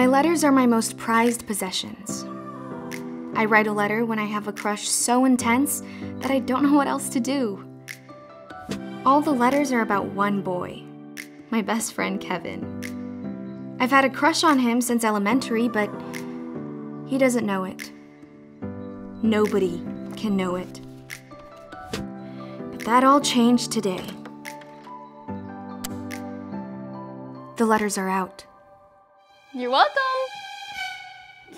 My letters are my most prized possessions. I write a letter when I have a crush so intense that I don't know what else to do. All the letters are about one boy, my best friend Kevin. I've had a crush on him since elementary, but he doesn't know it. Nobody can know it. But that all changed today. The letters are out. You're welcome.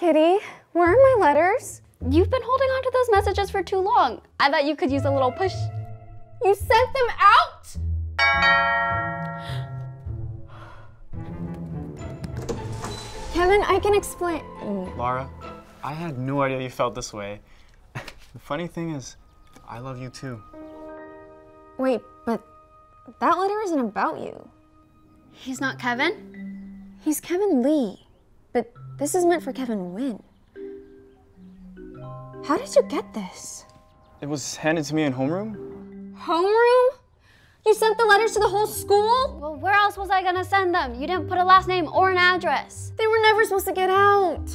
Kitty, where are my letters? You've been holding on to those messages for too long. I bet you could use a little push. You sent them out? Kevin, I can explain. Lara, I had no idea you felt this way. The funny thing is, I love you too. Wait, but that letter isn't about you. He's not Kevin? He's Kevin Lee, but this is meant for Kevin Wynn. How did you get this? It was handed to me in homeroom. Homeroom? You sent the letters to the whole school? Well, where else was I gonna send them? You didn't put a last name or an address. They were never supposed to get out.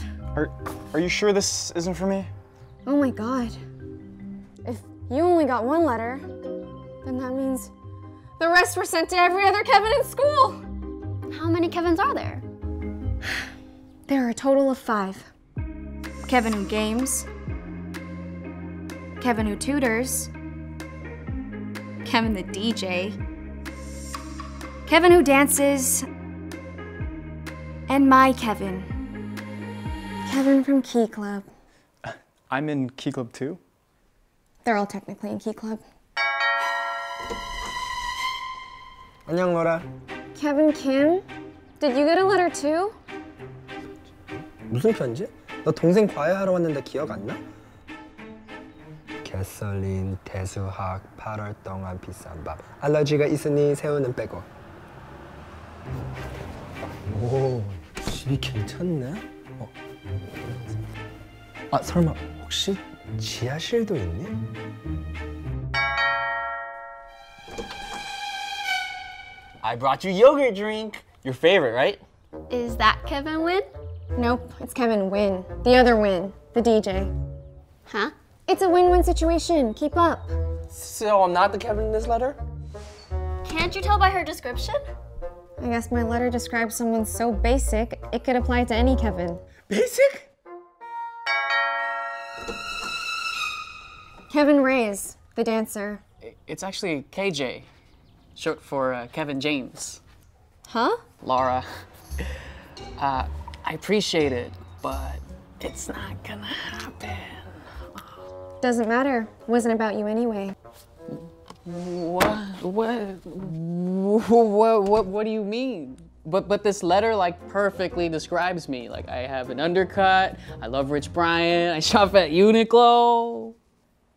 Are you sure this isn't for me? Oh my God. If you only got one letter, then that means the rest were sent to every other Kevin in school. How many Kevins are there? There are a total of 5. Kevin who games, Kevin who tutors, Kevin the DJ, Kevin who dances, and my Kevin. Kevin from Key Club. I'm in Key Club too? They're all technically in Key Club. 안녕, Laura. Kevin Kim, did you get a letter too? 무슨 편지? 너 동생 과외하러 왔는데 기억 안 나? 개설린 대수학 8월 동안 비싼 밥. 알러지가 있으니 새우는 빼고. 오, 집이 괜찮네. 어. 아, 설마 혹시 지하실도 있니? I brought you yogurt drink. Your favorite, right? Is that Kevin Wynn? Nope, it's Kevin Wynn. The other Wynn, the DJ. Huh? It's a win-win situation. Keep up. So I'm not the Kevin in this letter? Can't you tell by her description? I guess my letter describes someone so basic, it could apply to any Kevin. Basic? Kevin Reyes, the dancer. It's actually KJ. Short for Kevin James. Huh? Lara, I appreciate it, but it's not gonna happen. Doesn't matter. Wasn't about you anyway. What do you mean? But this letter like perfectly describes me. Like I have an undercut, I love Rich Brian, I shop at Uniqlo.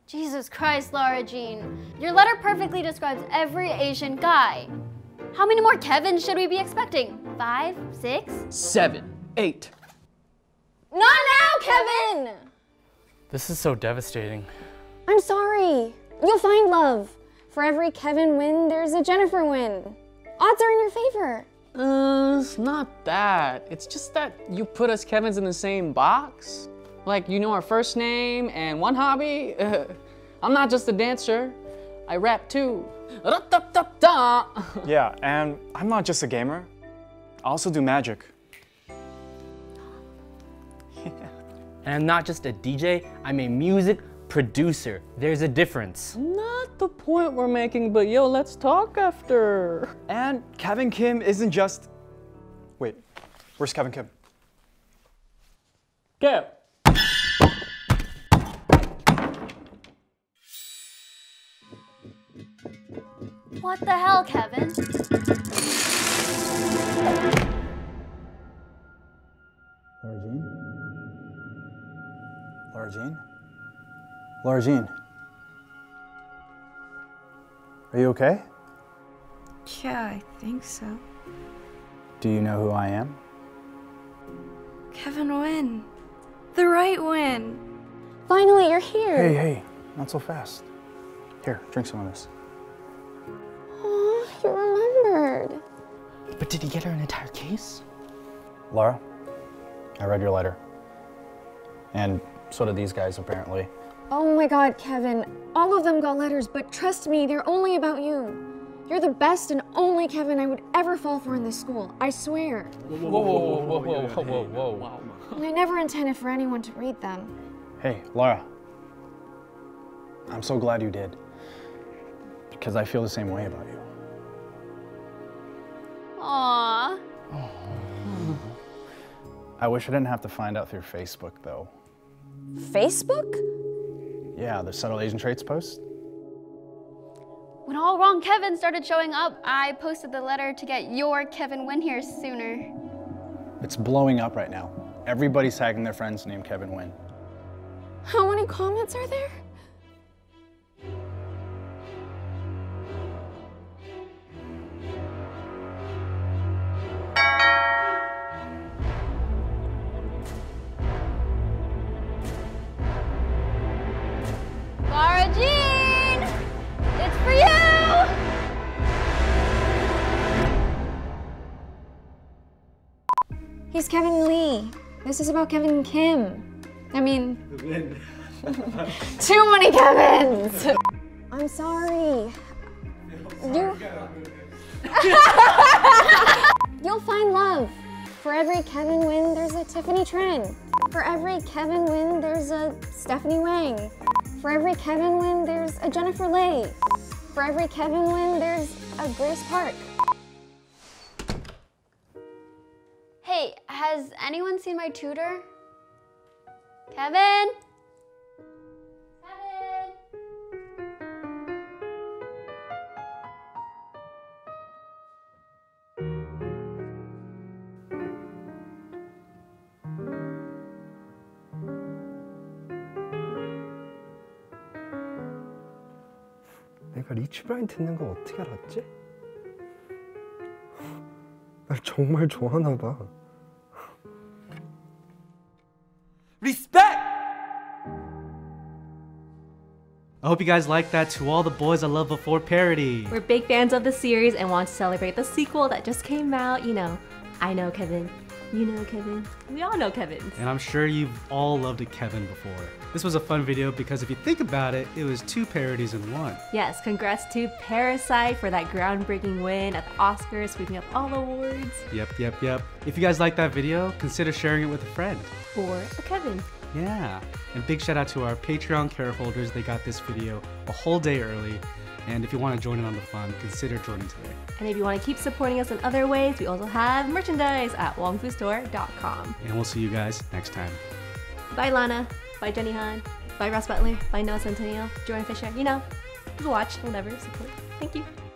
Jesus Christ, Lara Jean. Your letter perfectly describes every Asian guy. How many more Kevins should we be expecting? 5, 6? 7, 8. Not now, Kevin! This is so devastating. I'm sorry. You'll find love. For every Kevin Wynn, there's a Jennifer Wynn. Odds are in your favor. It's not that. It's just that you put us Kevins in the same box. Like, you know our first name and one hobby. I'm not just a dancer. I rap too. Yeah, and I'm not just a gamer. I also do magic. And I'm not just a DJ. I'm a music producer. There's a difference. Not the point we're making, but yo, let's talk after. And Kevin Kim isn't just... Wait, where's Kevin Kim? Kim. What the hell, Kevin? Lara Jean? Lara Jean? Lara Jean? Are you okay? Yeah, I think so. Do you know who I am? Kevin Wynn. The right Wynn. Finally, you're here. Hey, hey, not so fast. Here, drink some of this. He remembered. But did he get her an entire case? Lara, I read your letter. And so did these guys, apparently. Oh my God, Kevin. All of them got letters, but trust me, they're only about you. You're the best and only Kevin I would ever fall for in this school, I swear. Whoa. And I never intended for anyone to read them. Hey, Lara. I'm so glad you did. Because I feel the same way about you. Aww. Oh. I wish I didn't have to find out through Facebook, though. Facebook? Yeah, the Subtle Asian Traits post. When all wrong Kevin started showing up, I posted the letter to get your Kevin Wynn here sooner. It's blowing up right now. Everybody's tagging their friends named Kevin Wynn. How many comments are there? He's Kevin Lee. This is about Kevin Kim. I mean, too many Kevins. I'm sorry. You'll find love. For every Kevin Wynn, there's a Tiffany Trent. For every Kevin Wynn, there's a Stephanie Wang. For every Kevin Wynn, there's a Jennifer Lay. For every Kevin Wynn, there's a Grace Park. Hey, has anyone seen my tutor? Kevin? Kevin? 내가 리치 브라인 듣는 거 어떻게 알았지? 날 정말 좋아하나 봐. Respect! I hope you guys liked that To All the Boys I Loved Before parody. We're big fans of the series and want to celebrate the sequel that just came out. You know, I know Kevin, you know Kevin, we all know Kevin. And I'm sure you've all loved a Kevin before. This was a fun video because if you think about it, it was two parodies in one. Yes, congrats to Parasite for that groundbreaking win at the Oscars, sweeping up all awards. Yep. If you guys liked that video, consider sharing it with a friend. Or a Kevin. Yeah, and big shout out to our Patreon care holders. They got this video a whole day early. And if you want to join in on the fun, consider joining today. And if you want to keep supporting us in other ways, we also have merchandise at WongFuStore.com. And we'll see you guys next time. Bye Lana, bye Jenny Han, bye Ross Butler, bye Noah Centineo, Jordan Fisher, you know, watch, whatever, support. Thank you.